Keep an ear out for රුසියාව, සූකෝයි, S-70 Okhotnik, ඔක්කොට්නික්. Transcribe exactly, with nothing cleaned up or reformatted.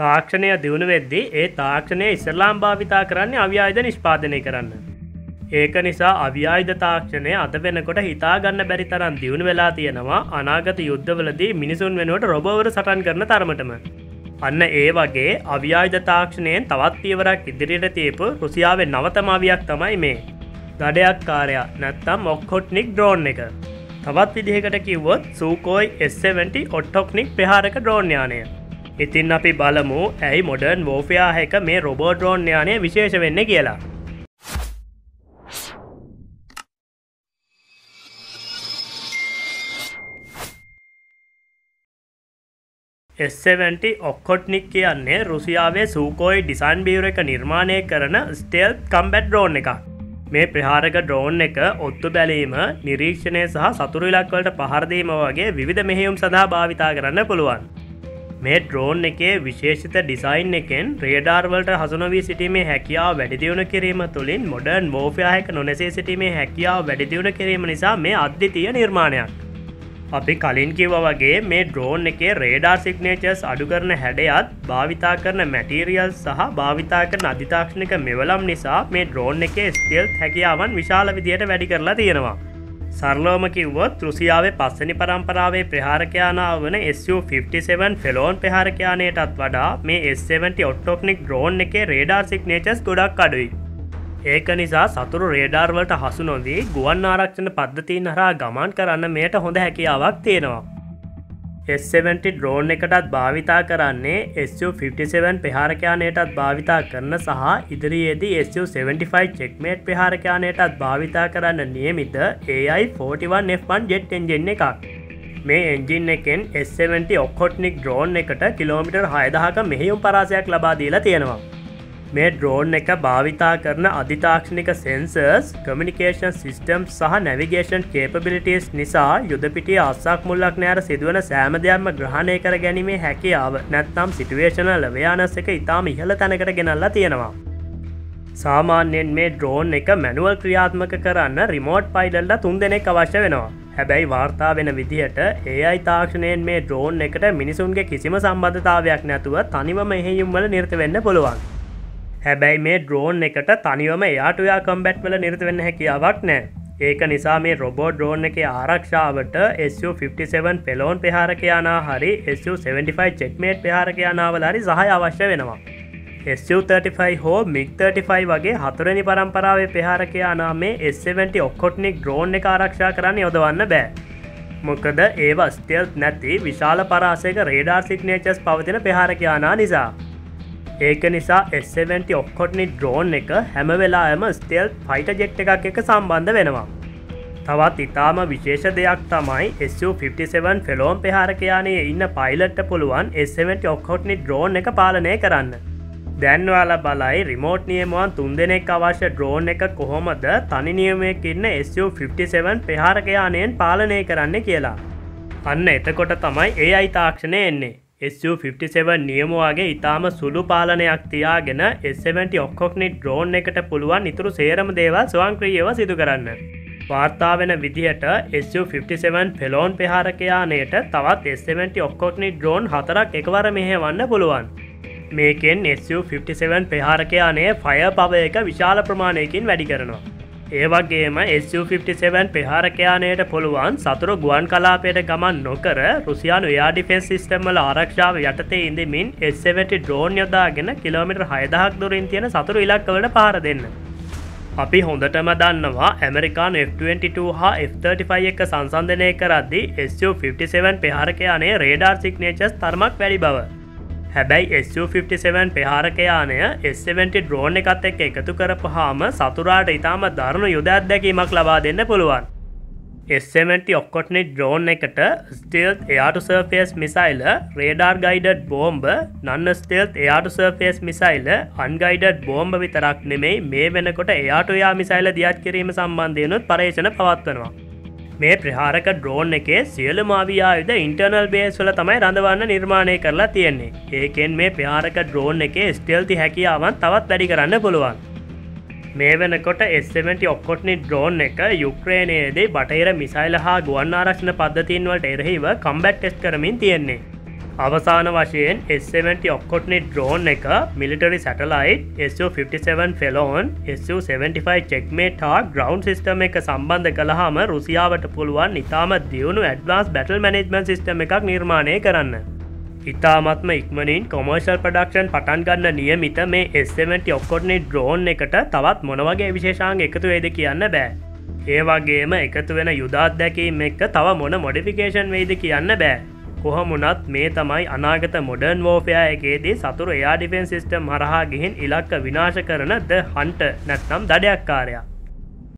ताक्षणीय दिवनवेद्दी ए ताक्षणे इस्लाम भाविता करन्ने अव्यायुध निष्पादने करन्न एक निसा अव्यायुध ताक्षणे अद वेनकोट हिता गन्न बॅरि තරම් දියුණු වෙලා තියෙනවා අනාගත යුද්ධවලදී මිනිසුන් වෙනුවට රොබෝවරු සටන් කරන තරමටම අන්න ඒ වගේ අවියායද තාක්ෂණයෙන් තවත් පියවරක් ඉදිරියට තියපු රුසියාවේ නවතම අවියක් තමයි මේ දඩයක්කාරයා නැත්නම් ඔක්කොට්නික් ඩ්‍රෝන් එක. තවත් විදිහකට කිව්වොත් සූකෝයි එස් සෙවන්ටි ඔක්කොට්නික් ප්‍රහාරක ඩ්‍රෝන් යානය. ඉතින් අපි බලමු ඇයි මොඩර්න් වෝෆෙයා එක මේ රොබෝ ඩ්‍රෝන් යානය විශේෂ වෙන්නේ කියලා. एस सेवन्टी ओखोट्निक කියන්නේ රුසියාවේ සූකෝයි ඩිසයින් බියුරෝ එක නිර්මාණය කරන ස්ටෙල්ත් කම්බැට් ඩ්‍රෝන් එකක්. මේ ප්‍රහාරක ඩ්‍රෝන් එක ඔත්තු බැලීම, නිරීක්ෂණය සහ සතුරු ඉලක්ක වලට පහර දීම වගේ විවිධ මෙහෙයුම් සඳහා භාවිතා කරන්න පුළුවන්. මේ ඩ්‍රෝන් එකේ විශේෂිත ඩිසයින් එකෙන් රේඩාර් වලට හසු නොවී සිටීමේ හැකියාව වැඩි දියුණු කිරීම තුළින් මොඩර්න් වෝෆෙයා එක නොනැසී සිටීමේ හැකියාව වැඩි දියුණු කිරීම නිසා මේ අද්විතීය නිර්මාණයක්. අපි කලින් කිව්වා වගේ මේ ඩ්‍රෝන් එකේ රේඩාර් සිග්නේචර්ස් අඩු කරන හැඩයත් භාවිතා කරන මැටීරියල්ස් සහ භාවිතා කරන අධිතාක්ෂණික මෙවලම් නිසා මේ ඩ්‍රෝන් එකේ ස්ටෙල්ත් හැකියාවන් විශාල විදියට වැඩි කරලා තියෙනවා. සරලවම කිව්වොත් රුසියාවේ පස්වෙනි පරම්පරාවේ ප්‍රහාරක යානාව වන S U fifty seven Felon ප්‍රහාරක යානයටත් වඩා මේ එස් සෙවන්ටි ඔක්කොට්නික් ඩ්‍රෝන් එකේ රේඩාර් සිග්නේචර්ස් ගොඩක් අඩුයි. ඒක නිසා සතුරු රේඩාර් වලට හසු නොවී ගුවන් ආරක්ෂණ පද්ධතීන් හරහා ගමන් කරන්න මෙයට හොඳ හැකියාවක් තියෙනවා. එස් සෙවන්ටි ඩ්‍රෝන් එකටත් භාවිතා කරන්නේ එස් යූ ෆිෆ්ටි සෙවන් ප්‍රහාරක යානයටත් භාවිතා කරන සහ ඉදිරියේදී S U seventy five Checkmate ප්‍රහාරක යානයටත් භාවිතා කරන්න නියමිත A I forty one F one jet engine එකක්. මේ එන්ජින් එකෙන් එස් සෙවන්ටි ඔක්කොට්නික් ඩ්‍රෝන් එකට කිලෝමීටර් හය දහසක මෙහෙයුම් පරාසයක් ලබා දීලා තියෙනවා. මේ ඩ්‍රෝන් එක භාවිතා කරන අධිතාක්ෂණික සෙන්සර්ස්, කමියුනිකේෂන් සිස්ටම්ස් සහ නැවිගේෂන් කේපබිලිටීස් නිසා යුද පිටියේ අස්සක් මුල්ලක් නැර සිදුවන සෑම දෙයක්ම ග්‍රහණය කර ගැනීමේ හැකියාව නැත්නම් සිටුේෂනල් අවයානස් එක ඉතාම ඉහළ තැනකට ගෙනල්ලා තියෙනවා. සාමාන්‍යයෙන් මේ ඩ්‍රෝන් එක මැනුවල් ක්‍රියාත්මක කරන්න රිමෝට් පයිලට්ලා තුන් දෙනෙක් අවශ්‍ය වෙනවා. හැබැයි වාර්තා වෙන විදිහට ඒ අයි තාක්ෂණයෙන් මේ ඩ්‍රෝන් එකට මිනිසුන්ගේ කිසිම සම්බන්ධතාවයක් නැතුව තනිවම මෙහෙයුම් වල නිරත වෙන්න පුළුවන්. හැබැයි මේ ඩ්‍රෝන් එකට තනිවම එයාටුයා කම්බැට් වල නිරත වෙන්න හැකියාවක් නැහැ. ඒක නිසා මේ රොබෝ ඩ්‍රෝන් එකේ ආරක්ෂාවට S U fifty seven Felon ප්‍රහාරක යානා හරි S U seventy five Checkmate ප්‍රහාරක යානාවල හරි සහාය අවශ්‍ය වෙනවා. එස් යූ තර්ටි ෆයිව් හෝ මිග් තර්ටි ෆයිව් වගේ හතරවෙනි පරම්පරාවේ ප්‍රහාරක යානා මේ එස් සෙවන්ටි ඔක්කොට්නික් ඩ්‍රෝන් එක ආරක්ෂා කරන්න යොදවන්න බෑ. මොකද ඒවා ස්ටෙල්ත් නැති විශාල පරාසයක රේඩාර් සිග්නේචර්ස් පවතින ප්‍රහාරක යානා නිසා. ඒක නිසා එස් සෙවන්ටි ඔක්කොට්නික් ඩ්‍රෝන් එක හැම වෙලාවෙම ස්ටෙල්ත් ෆයිටර් ජෙට් එකක් එක්ක සම්බන්ධ වෙනවා. තවත් ඉතාම විශේෂ දෙයක් තමයි S U fifty seven Felon ප්‍රහාරක යානයේ ඉන්න පයිලට්ට පුළුවන් එස් සෙවන්ටි ඔක්කොට්නික් ඩ්‍රෝන් එක පාලනය කරන්න. දැන් ඔයාලා බලයි රිමෝට් නියමුවන් තුන් දෙනෙක් අවශ්‍ය ඩ්‍රෝන් එක කොහොමද තනි නියමයක ඉන්න එස් යූ ෆිෆ්ටි සෙවන් ප්‍රහාරක යානයෙන් පාලනය කරන්න කියලා. අන්න එතකොට තමයි ඒ අයි තාක්ෂණය එන්නේ. එස් යූ ෆිෆ්ටි සෙවන් නියමුවාගේ ඉතාම සුළු පාලනයක් තියාගෙන එස් සෙවන්ටි ඔක්කොට්නික් ඩ්‍රෝන් එකට පුළුවන් ඉතුරු සේරම දේවල් ස්වයංක්‍රීයව සිදු කරන්න. වාර්තා වෙන විදිහට S U fifty seven Felon ප්‍රහාරක යානයට තවත් එස් සෙවන්ටි ඔක්කොට්නික් ඩ්‍රෝන් හතරක් එකවර මෙහෙවන්න පුළුවන්. මේකෙන් එස් යූ ෆිෆ්ටි සෙවන් ප්‍රහාරක යානයේ ෆයර් පවර් එක විශාල ප්‍රමාණයකින් වැඩි කරනවා. ඒ වගේම එස් යූ ෆිෆ්ටි සෙවන් ප්‍රහාරක යානයට පුළුවන් සතුරු ගුවන් කලාපයට ගමන් නොකර රුසියානු එයා ඩිෆෙන්ස් සිස්ටම් වල ආරක්ෂාව යටතේ ඉඳමින් එස් සෙවන්ටි ඩ්‍රෝන් යොදාගෙන කිලෝමීටර් හය දහසක් දුරින් තියෙන සතුරු ඉලක්ක වලට පහර දෙන්න. අපි හොඳටම දන්නවා ඇමරිකානු එෆ් ට්වෙන්ටි ටූ හා එෆ් තර්ටි ෆයිව් එක සංසන්දනය කරද්දී එස් යූ ෆිෆ්ටි සෙවන් ප්‍රහාරක යානයේ රේඩාර් සිග්නේචර්ස් තරමක් වැඩි බව. හැබැයි එස් යූ ෆිෆ්ටි සෙවන් ප්‍රහාරක යානය එස් සෙවන්ටි ඩ්‍රෝන් එකත් එක්ක එකතු කරපුවාම සතුරාට ඉතාම දරුණු යුද අත්දැකීමක් ලබා දෙන්න පුළුවන්. එස් සෙවන්ටි ඔක්කොට්නික් ඩ්‍රෝන් එකට stealth air to surface missile, radar guided බෝම්බ, non stealth air to surface missile, unguided බෝම්බ විතරක් නෙමෙයි මේ වෙනකොට එයාර් ටු එයාර් මිසයිල් දියත් කිරීම සම්බන්ධයෙන්ුත් පරීක්ෂණ පවත්වනවා. මේ ප්‍රහාරක ඩ්‍රෝන් එකේ සියලුම අවියායුධ ඉන්ටර්නල් බේස් වල තමයි රඳවන්න නිර්මාණය කරලා තියෙන්නේ. ඒකෙන් මේ ප්‍රහාරක ඩ්‍රෝන් එකේ ස්ටෙල්ති හැකියාවන් තවත් වැඩි කරන්න පුළුවන්. මේ වෙනකොට එස් සෙවන්ටි ඔක්කොට්නික් ඩ්‍රෝන් එක යුක්‍රේනයේදී බටහිර මිසයිල් හා ගුවන් ආරක්ෂණ පද්ධතීන් වලට එරෙහිව කම්බැට් ටෙස්ට් කරමින් තියෙන්නේ. අවසාන වශයෙන් S सेवेंटी Okhotnik drone එක military satellite S U fifty seven Felon S U seventy five Checkmate හා ground system එක සම්බන්ධ කළාම රුසියාවට පුළුවන් ඉතාම දියුණු advanced battle management system එකක් නිර්මාණය කරන්න. ඉතාමත්ම ඉක්මනින් commercial production පටන් ගන්න නියමිත මේ S सेवेंटी Okhotnik drone එකට තවත් මොන වගේ විශේෂාංග එකතු වෙයිද කියන්න බෑ. ඒ වගේම එකතු වෙන යුද අත්දැකීම් එක්ක තව මොන modification වෙයිද කියන්න බෑ. කොහොමුණත් මේ තමයි අනාගත modern warfare එකේදී සතුරු air defense system හරහා ගිහින් ඉලක්ක විනාශ කරන the hunter නැත්නම් දඩයක්කාරයා.